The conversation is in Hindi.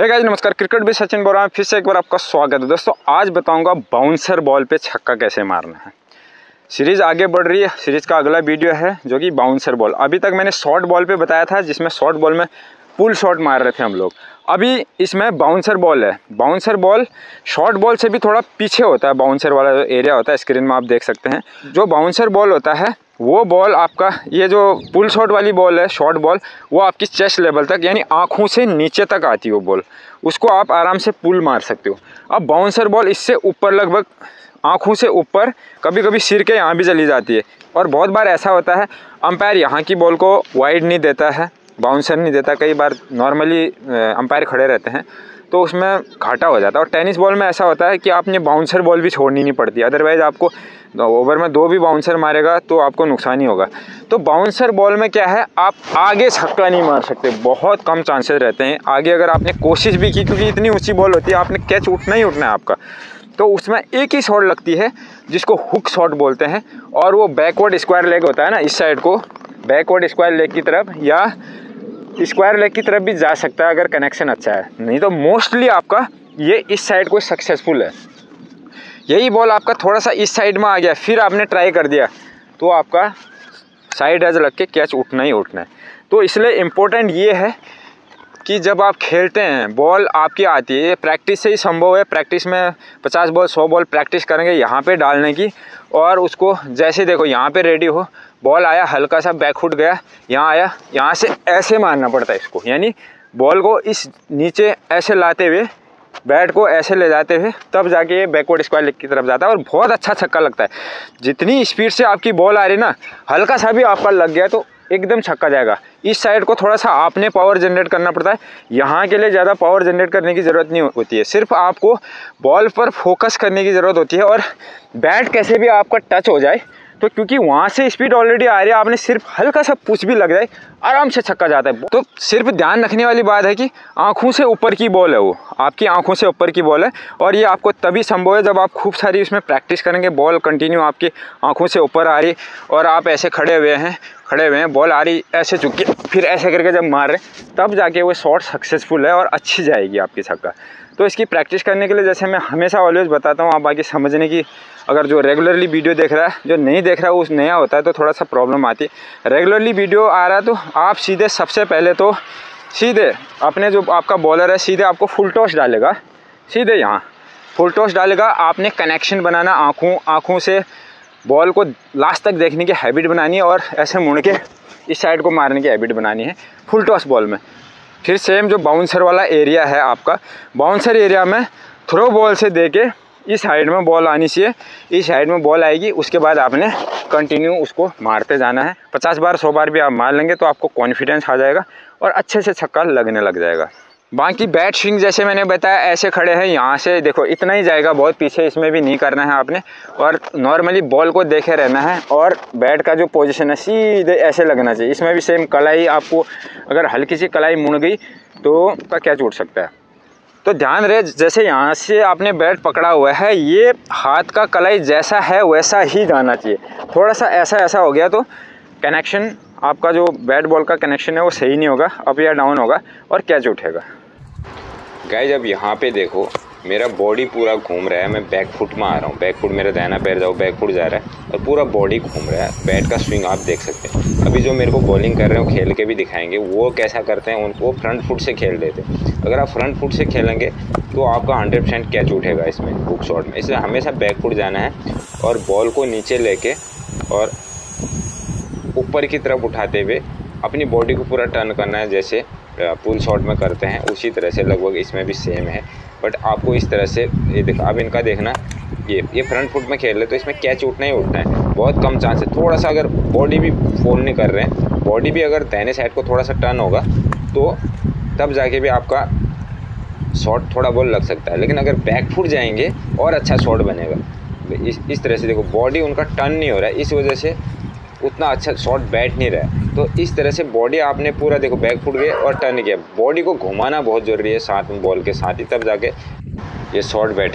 हे गाइस नमस्कार, क्रिकेट भी सचिन बोरा में फिर से एक बार आपका स्वागत है। दोस्तों आज बताऊंगा बाउंसर बॉल पे छक्का कैसे मारना है। सीरीज़ आगे बढ़ रही है, सीरीज़ का अगला वीडियो है जो कि बाउंसर बॉल। अभी तक मैंने शॉर्ट बॉल पे बताया था जिसमें शॉर्ट बॉल में पुल शॉट मार रहे थे हम लोग। अभी इसमें बाउंसर बॉल है। बाउंसर बॉल शॉर्ट बॉल से भी थोड़ा पीछे होता है, बाउंसर वाला जो एरिया होता है स्क्रीन में आप देख सकते हैं। जो बाउंसर बॉल होता है वो बॉल आपका, ये जो पुल शॉट वाली बॉल है शॉर्ट बॉल, वो आपकी चेस्ट लेवल तक यानी आँखों से नीचे तक आती हो बॉल, उसको आप आराम से पुल मार सकते हो। अब बाउंसर बॉल इससे ऊपर, लगभग आँखों से ऊपर, कभी कभी सिर के यहाँ भी चली जाती है। और बहुत बार ऐसा होता है अंपायर यहाँ की बॉल को वाइड नहीं देता है, बाउंसर नहीं देता। कई बार नॉर्मली अंपायर खड़े रहते हैं तो उसमें घाटा हो जाता है। और टेनिस बॉल में ऐसा होता है कि आपने बाउंसर बॉल भी छोड़नी नहीं पड़ती, अदरवाइज़ आपको ओवर में दो भी बाउंसर मारेगा तो आपको नुकसान ही होगा। तो बाउंसर बॉल में क्या है, आप आगे छक्का नहीं मार सकते, बहुत कम चांसेस रहते हैं आगे। अगर आपने कोशिश भी की, क्योंकि इतनी ऊँची बॉल होती है, आपने कैच उठना ही उठना है आपका, तो उसमें एक ही शॉट लगती है जिसको हुक शॉट बोलते हैं। और वो बैकवर्ड स्क्वायर लेग होता है ना, इस साइड को बैकवर्ड स्क्वायर लेग की तरफ या स्क्वायर लेग की तरफ भी जा सकता है अगर कनेक्शन अच्छा है, नहीं तो मोस्टली आपका ये इस साइड को सक्सेसफुल है। यही बॉल आपका थोड़ा सा इस साइड में आ गया, फिर आपने ट्राई कर दिया तो आपका साइड एज लग के कैच उठना ही उठना है। तो इसलिए इम्पोर्टेंट ये है कि जब आप खेलते हैं बॉल आपकी आती है, प्रैक्टिस से ही संभव है। प्रैक्टिस में 50 बॉल 100 बॉल प्रैक्टिस करेंगे यहाँ पे डालने की, और उसको जैसे देखो यहाँ पे रेडी हो, बॉल आया हल्का सा बैक फुट गया, यहाँ आया, यहाँ से ऐसे मारना पड़ता है इसको, यानी बॉल को इस नीचे ऐसे लाते हुए, बैट को ऐसे ले जाते हुए, तब जाके ये बैकवर्ड स्क्वायर लेग की तरफ जाता है और बहुत अच्छा छक्का लगता है। जितनी स्पीड से आपकी बॉल आ रही ना, हल्का सा भी आपका लग गया तो एकदम छक्का जाएगा। इस साइड को थोड़ा सा आपने पावर जनरेट करना पड़ता है, यहाँ के लिए ज़्यादा पावर जनरेट करने की ज़रूरत नहीं होती है, सिर्फ आपको बॉल पर फोकस करने की ज़रूरत होती है। और बैट कैसे भी आपका टच हो जाए, तो क्योंकि वहाँ से स्पीड ऑलरेडी आ रही है, आपने सिर्फ हल्का सा पुश भी लग जाए, आराम से छक्का जाता है। तो सिर्फ ध्यान रखने वाली बात है कि आँखों से ऊपर की बॉल है, वो आपकी आँखों से ऊपर की बॉल है। और ये आपको तभी संभव है जब आप खूब सारी इसमें प्रैक्टिस करेंगे, बॉल कंटिन्यू आपकी आँखों से ऊपर आ रही और आप ऐसे खड़े हुए हैं, बॉल आ रही, ऐसे चुके फिर ऐसे करके जब मार रहे, तब जाके वो शॉट सक्सेसफुल है और अच्छी जाएगी आपकी छक्का। तो इसकी प्रैक्टिस करने के लिए, जैसे मैं हमेशा ऑलवेज बताता हूँ, आप बाकी समझने की, अगर जो रेगुलरली वीडियो देख रहा है, जो नहीं देख रहा है उस नया होता है तो थोड़ा सा प्रॉब्लम आती है। रेगुलरली वीडियो आ रहा है तो आप सीधे, सबसे पहले तो सीधे अपने जो आपका बॉलर है, सीधे आपको फुल टॉस डालेगा, सीधे यहाँ फुल टॉस डालेगा। आपने कनेक्शन बनाना, आँखों से बॉल को लास्ट तक देखने की हैबिट बनानी है और ऐसे मुड़ के इस साइड को मारने की हैबिट बनानी है फुल टॉस बॉल में। फिर सेम जो बाउंसर वाला एरिया है आपका, बाउंसर एरिया में थ्रो बॉल से दे के इस साइड में बॉल आनी चाहिए, इस साइड में बॉल आएगी, उसके बाद आपने कंटिन्यू उसको मारते जाना है। 50 बार 100 बार भी आप मार लेंगे तो आपको कॉन्फिडेंस आ जाएगा और अच्छे से छक्का लगने लग जाएगा। बाकी बैट स्विंग जैसे मैंने बताया, ऐसे खड़े हैं, यहाँ से देखो इतना ही जाएगा, बहुत पीछे इसमें भी नहीं करना है आपने। और नॉर्मली बॉल को देखे रहना है और बैट का जो पोजीशन है सीधे ऐसे लगना चाहिए। इसमें भी सेम कलाई, आपको अगर हल्की सी कलाई मुड़ गई तो उसका कैच उठ सकता है। तो ध्यान रहे, जैसे यहाँ से आपने बैट पकड़ा हुआ है, ये हाथ का कलाई जैसा है वैसा ही जाना चाहिए। थोड़ा सा ऐसा हो गया तो कनेक्शन आपका, जो बैट बॉल का कनेक्शन है वो सही नहीं होगा, अप या डाउन होगा और कैच उठेगा। गाइज अब यहाँ पे देखो, मेरा बॉडी पूरा घूम रहा है, मैं बैक फुट में आ रहा हूँ, बैक फुट मेरा दाहिना पैर जाओ बैक फुट जा रहा है और पूरा बॉडी घूम रहा है। बैट का स्विंग आप देख सकते हैं। अभी जो मेरे को बॉलिंग कर रहे हो, खेल के भी दिखाएंगे वो कैसा करते हैं, उनको फ्रंट फुट से खेल देते हैं। अगर आप फ्रंट फुट से खेलेंगे तो आपका 100% कैच उठेगा इसमें, हुक शॉट में। इसलिए हमेशा बैक फुट जाना है और बॉल को नीचे ले के और ऊपर की तरफ उठाते हुए अपनी बॉडी को पूरा टर्न करना है, जैसे पुल शॉट में करते हैं उसी तरह से। लगभग इसमें भी सेम है, बट आपको इस तरह से ये देखा, अब इनका देखना, ये फ्रंट फुट में खेल रहे तो इसमें कैच उठना ही उठना है, बहुत कम चांस है। थोड़ा सा अगर बॉडी भी फोल्ड नहीं कर रहे हैं, बॉडी भी अगर दाहिने साइड को थोड़ा सा टर्न होगा तो तब जाके भी आपका शॉट थोड़ा बहुत लग सकता है। लेकिन अगर बैक फुट जाएंगे और अच्छा शॉट बनेगा। इस तरह से देखो, बॉडी उनका टर्न नहीं हो रहा है, इस वजह से उतना अच्छा शॉट बैठ नहीं रहा है। तो इस तरह से बॉडी आपने पूरा देखो, बैक फुट गए और टर्न किया, बॉडी को घुमाना बहुत ज़रूरी है साथ में बॉल के साथ ही, तब जाके ये शॉट बैठे।